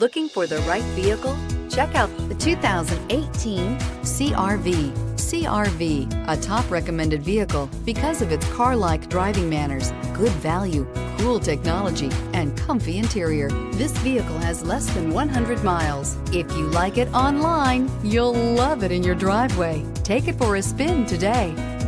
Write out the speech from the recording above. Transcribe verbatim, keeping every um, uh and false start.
Looking for the right vehicle? Check out the two thousand eighteen C R V. C R V, a top recommended vehicle because of its car-like driving manners, good value, cool technology, and comfy interior. This vehicle has less than one hundred miles. If you like it online, you'll love it in your driveway. Take it for a spin today.